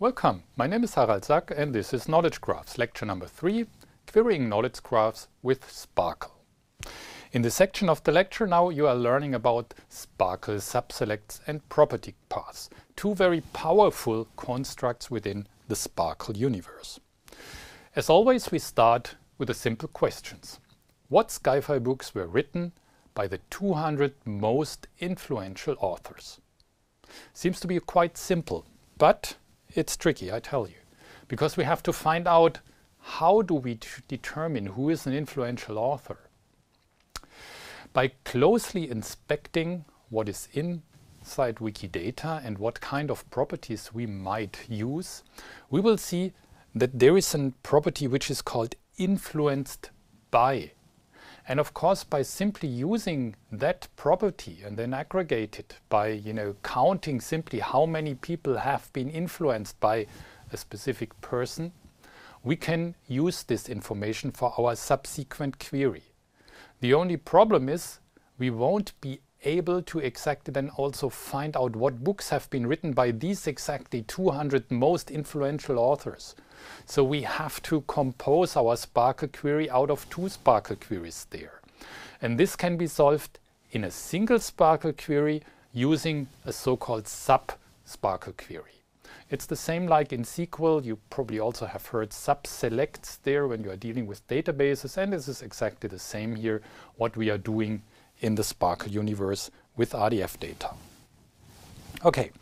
Welcome, my name is Harald Sack and this is Knowledge Graphs, lecture number 3, Querying Knowledge Graphs with SPARQL. In this section of the lecture now you are learning about SPARQL subselects and property paths, two very powerful constructs within the SPARQL universe. As always, we start with the simple questions. What sci-fi books were written by the 200 most influential authors? Seems to be quite simple, but it's tricky, I tell you, because we have to find out how do we determine who is an influential author. By closely inspecting what is inside Wikidata and what kind of properties we might use, we will see that there is a property which is called influenced by. And of course, by simply using that property and then aggregate it by, counting simply how many people have been influenced by a specific person, we can use this information for our subsequent query. The only problem is we won't be able to exactly then also find out what books have been written by these exactly 200 most influential authors. So we have to compose our SPARQL query out of two SPARQL queries there. And this can be solved in a single SPARQL query using a so-called sub-SPARQL query. It's the same like in SQL. You probably also have heard subselects there when you are dealing with databases, and this is exactly the same here, what we are doing in the SPARQL universe with RDF data. Okay,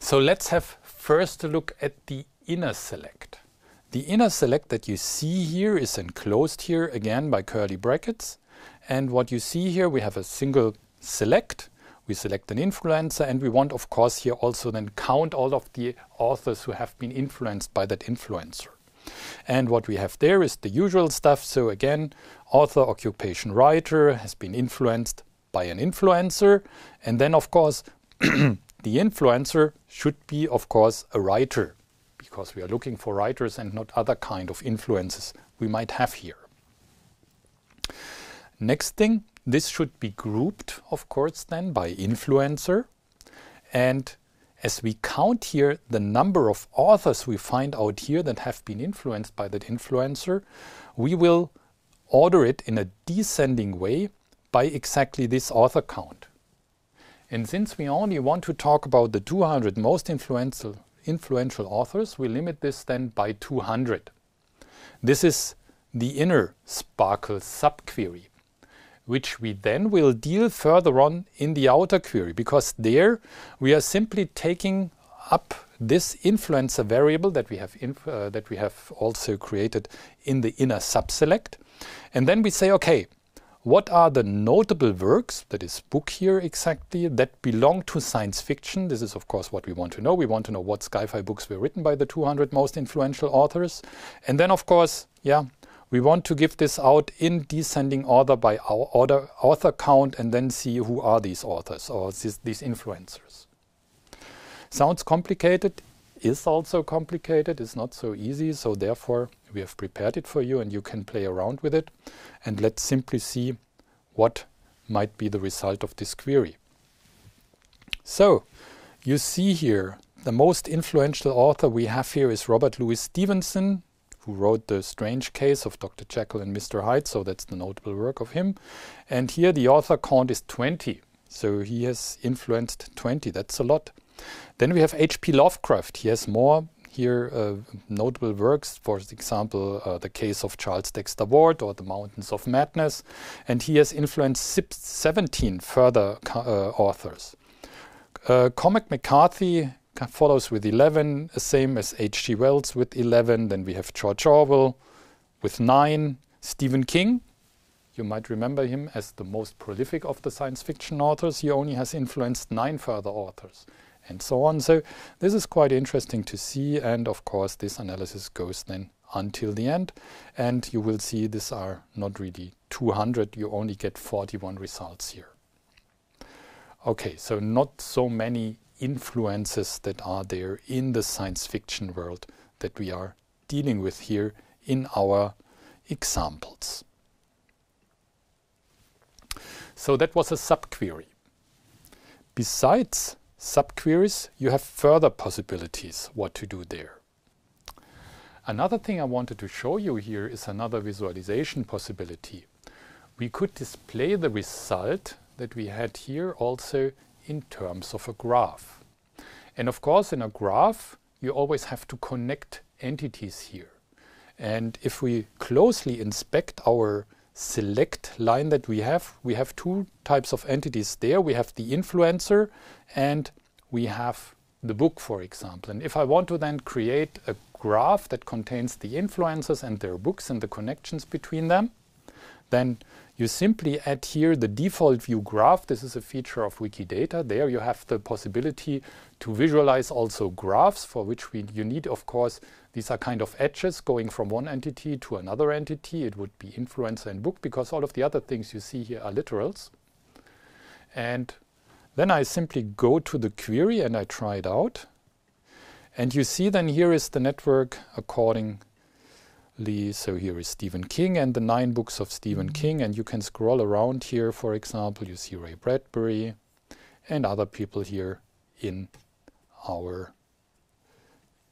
so let's have first a look at the inner select. The inner select that you see here is enclosed here again by curly brackets. And what you see here, we have a single select. We select an influencer and we want, of course, here also then count all of the authors who have been influenced by that influencer. And what we have there is the usual stuff. So again, author, occupation, writer has been influenced by an influencer. And then, of course, the influencer should be, of course, a writer, because we are looking for writers and not other kind of influences we might have here. Next thing, this should be grouped, of course, then by influencer. And as we count here the number of authors we find out here that have been influenced by that influencer, we will order it in a descending way by exactly this author count. And since we only want to talk about the 200 most influential authors, we limit this then by 200. This is the inner SPARQL subquery, which we then will deal further on in the outer query, because there we are simply taking up this influencer variable that we have also created in the inner subselect, and then we say, okay, what are the notable works, that is book here exactly, that belong to science fiction? This is, of course, what we want to know. We want to know what sci-fi books were written by the 200 most influential authors. And then, of course, we want to give this out in descending order by our author count and then see who are these authors or these influencers. Sounds complicated, is also complicated, it's not so easy, so therefore we have prepared it for you and you can play around with it. And let's simply see what might be the result of this query. So you see here the most influential author we have here is Robert Louis Stevenson, who wrote The Strange Case of Dr. Jekyll and Mr. Hyde, so that's the notable work of him. And here the author count is 20, so he has influenced 20, that's a lot. Then we have H.P. Lovecraft. He has more here notable works, for example, The Case of Charles Dexter Ward or The Mountains of Madness. And he has influenced 17 further authors. Cormac McCarthy follows with 11, same as H.G. Wells with 11. Then we have George Orwell with 9. Stephen King, you might remember him as the most prolific of the science fiction authors. He only has influenced 9 further authors, and so on. So this is quite interesting to see, and of course this analysis goes then until the end, and you will see these are not really 200, you only get 41 results here. Okay, so not so many influences that are there in the science fiction world that we are dealing with here in our examples. So that was a subquery. Besides subqueries, you have further possibilities what to do there. Another thing I wanted to show you here is another visualization possibility. We could display the result that we had here also in terms of a graph. And of course, in a graph, you always have to connect entities here. And if we closely inspect our select line that we have two types of entities there. We have the influencer and we have the book, for example. And if I want to then create a graph that contains the influencers and their books and the connections between them, then you simply add here the default view graph. This is a feature of Wikidata. There you have the possibility to visualize also graphs, for which you need, of course, these are kind of edges going from one entity to another entity. It would be influencer and book, because all of the other things you see here are literals. And then I simply go to the query and I try it out. And you see then here is the network according. So here is Stephen King and the 9 books of Stephen King, and you can scroll around here. For example, you see Ray Bradbury and other people here in our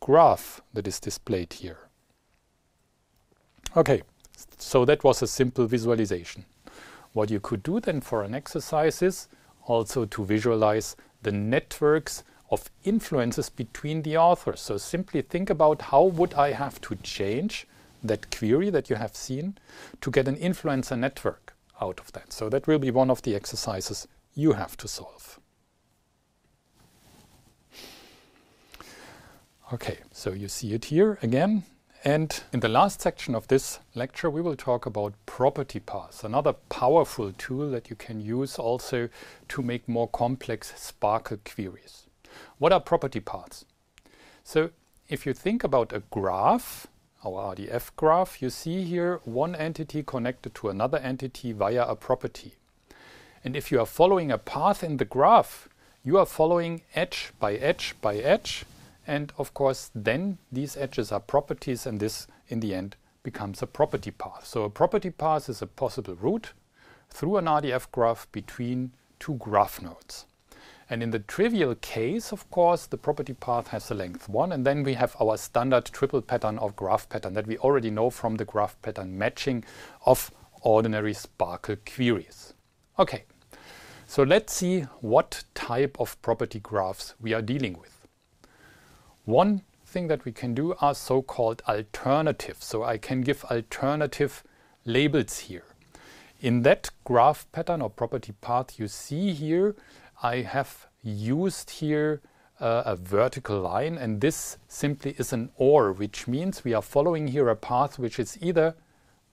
graph that is displayed here. Okay, so that was a simple visualization. What you could do then for an exercise is also to visualize the networks of influences between the authors. So simply think about how would I have to change that query that you have seen to get an influencer network out of that. So that will be one of the exercises you have to solve. Okay, so you see it here again. And in the last section of this lecture, we will talk about property paths, another powerful tool that you can use also to make more complex SPARQL queries. What are property paths? So if you think about a graph, our RDF graph, you see here one entity connected to another entity via a property. And if you are following a path in the graph, you are following edge by edge by edge. And of course, then these edges are properties, and this in the end becomes a property path. So a property path is a possible route through an RDF graph between two graph nodes. And in the trivial case, of course, the property path has a length 1, and then we have our standard triple pattern or graph pattern that we already know from the graph pattern matching of ordinary SPARQL queries. Okay, so let's see what type of property graphs we are dealing with. One thing that we can do are so-called alternatives. So I can give alternative labels here. In that graph pattern or property path you see here, I have used here a vertical line, and this simply is an OR, which means we are following here a path which is either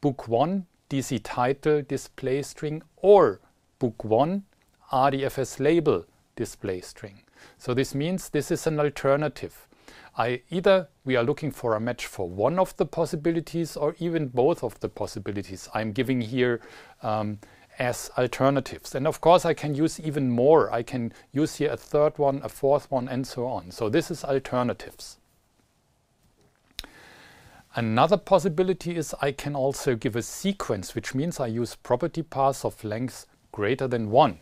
book 1 DC title display string or book 1 RDFS label display string. So this means this is an alternative. Either we are looking for a match for one of the possibilities or even both of the possibilities I'm giving here as alternatives. And of course I can use even more. I can use here a third one, a fourth one, and so on. So this is alternatives. Another possibility is I can also give a sequence, which means I use property paths of length greater than 1.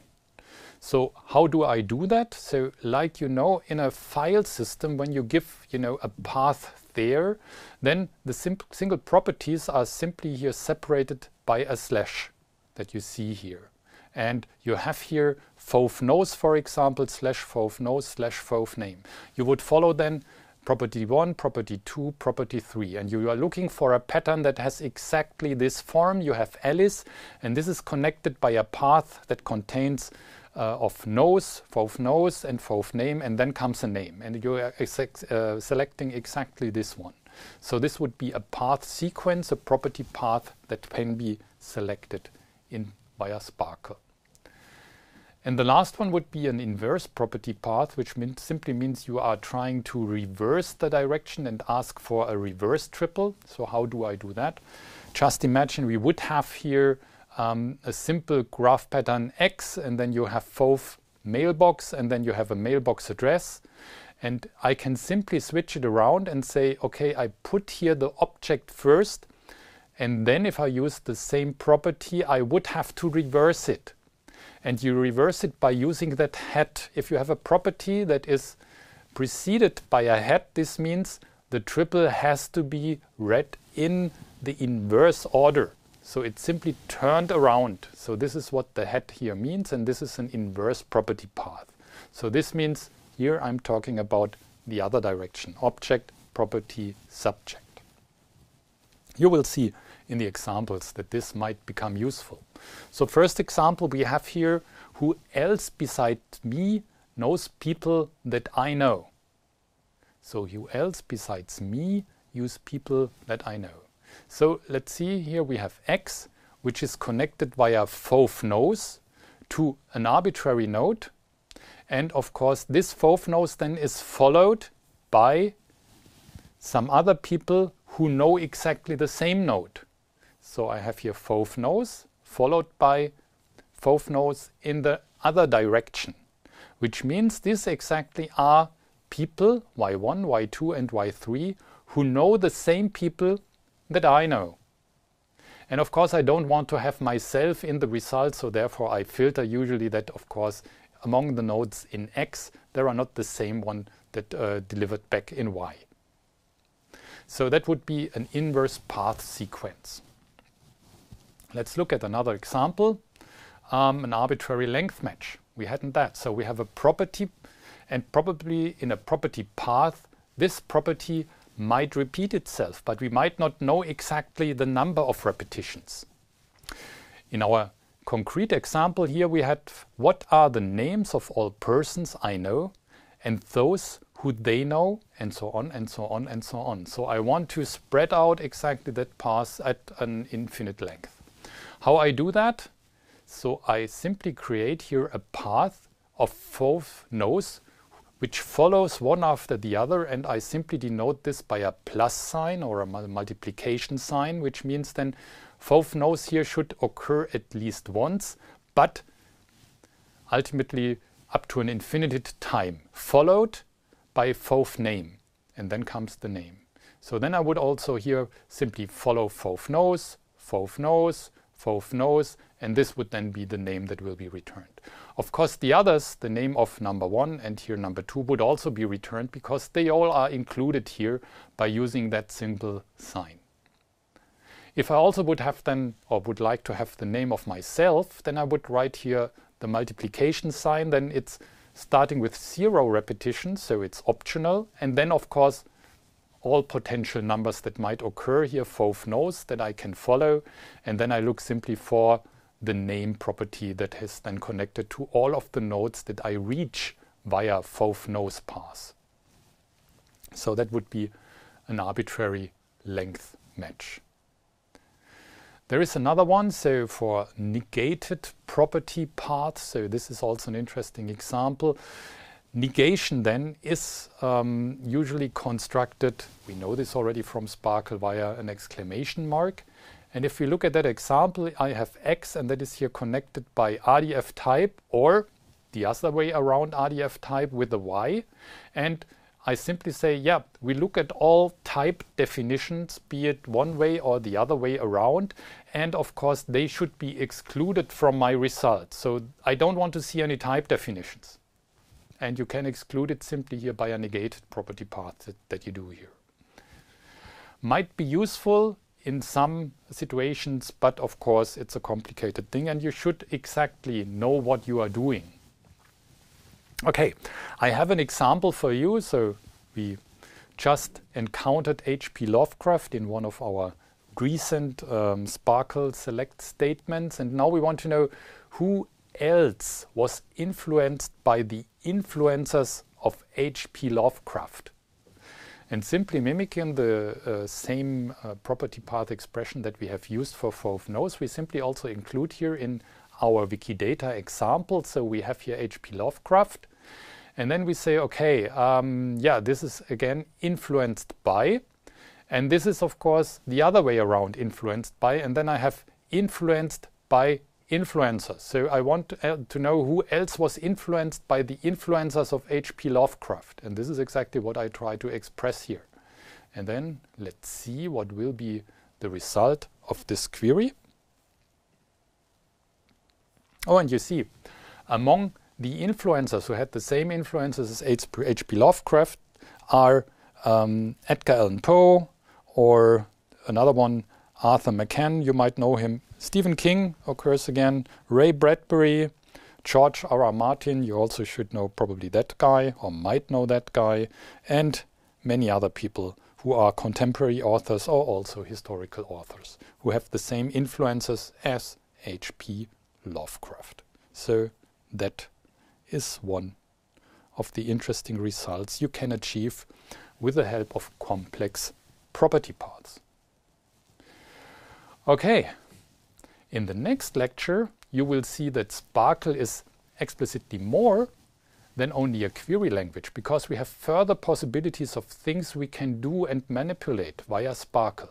So how do I do that? So like you know, in a file system, when you give a path there, then the single properties are simply here separated by a slash that you see here. And you have here foaf nose, for example, slash foaf nose, slash foaf name. You would follow then property 1, property 2, property 3. And you are looking for a pattern that has exactly this form. You have Alice, and this is connected by a path that contains of nose, and foaf name, and then comes a name. And you are selecting exactly this one. So this would be a path sequence, a property path that can be selected via SPARQL. And the last one would be an inverse property path, which simply means you are trying to reverse the direction and ask for a reverse triple. So how do I do that? Just imagine we would have here a simple graph pattern X, and then you have foaf mailbox, and then you have a mailbox address. And I can simply switch it around and say, okay, I put here the object first, and then if I use the same property, I would have to reverse it. And you reverse it by using that head. If you have a property that is preceded by a head, this means the triple has to be read in the inverse order. So it's simply turned around. So this is what the head here means, and this is an inverse property path. So this means here I'm talking about the other direction, object, property, subject. You will see in the examples that this might become useful. So first example we have here, who else besides me knows people that I know? So who else besides me knows people that I know? So let's see, here we have X, which is connected via foaf knows to an arbitrary node. And of course, this foaf knows then is followed by some other people who know exactly the same node. So I have here foaf knows followed by foaf knows in the other direction, which means these exactly are people, Y1, Y2, and Y3, who know the same people that I know. And of course, I don't want to have myself in the result, so therefore I filter usually that, of course, among the nodes in X, there are not the same one that delivered back in Y. So that would be an inverse path sequence. Let's look at another example, an arbitrary length match. We hadn't that. So we have a property, and probably in a property path, this property might repeat itself, but we might not know exactly the number of repetitions. In our concrete example here we had, what are the names of all persons I know and those who they know, and so on and so on and so on. So I want to spread out exactly that path at an infinite length. How I do that? So I simply create here a path of foaf knows which follows one after the other, and I simply denote this by a plus sign or a multiplication sign, which means then foaf knows here should occur at least once, but ultimately up to an infinite time, followed by foaf name, and then comes the name. So then I would also here simply follow foaf knows, foaf knows, foaf knows, and this would then be the name that will be returned. Of course, the others, the name of number one and here number two, would also be returned because they all are included here by using that simple sign. If I also would have then, or would like to have the name of myself, then I would write here the multiplication sign. Then it's starting with 0 repetitions, so it's optional. And then, of course, all potential numbers that might occur here, foaf knows, that I can follow. And then I look simply for the name property that has then connected to all of the nodes that I reach via foaf knows path. So that would be an arbitrary length match. There is another one, so for negated property path, so this is also an interesting example. Negation then is usually constructed, we know this already from SPARQL, via an exclamation mark. And if we look at that example, I have X, and that is here connected by RDF type, or the other way around, RDF type with a Y. And I simply say, yeah, we look at all type definitions, be it one way or the other way around. And of course, they should be excluded from my result. So I don't want to see any type definitions. And you can exclude it simply here by a negated property path that you do here. Might be useful in some situations, but of course it's a complicated thing and you should exactly know what you are doing. Okay, I have an example for you. So we just encountered H.P. Lovecraft in one of our recent SPARQL select statements, and now we want to know who else was influenced by the influencers of H.P. Lovecraft. And simply mimicking the same property path expression that we have used for foaf knows, we simply also include here in our Wikidata example. So we have here H.P. Lovecraft, and then we say, okay, yeah, this is again influenced by, and this is of course the other way around, influenced by, and then I have influenced by influencers. So I want to know who else was influenced by the influencers of H.P. Lovecraft. And this is exactly what I try to express here. And then let's see what will be the result of this query. Oh, and you see, among the influencers who had the same influences as H.P. Lovecraft are Edgar Allan Poe, or another one, Arthur Machen, you might know him. Stephen King occurs again, Ray Bradbury, George R.R. Martin, you also should know probably that guy, or might know that guy, and many other people who are contemporary authors or also historical authors who have the same influences as H.P. Lovecraft. So that is one of the interesting results you can achieve with the help of complex property parts. Okay, in the next lecture you will see that SPARQL is explicitly more than only a query language, because we have further possibilities of things we can do and manipulate via SPARQL.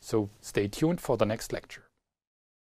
So stay tuned for the next lecture.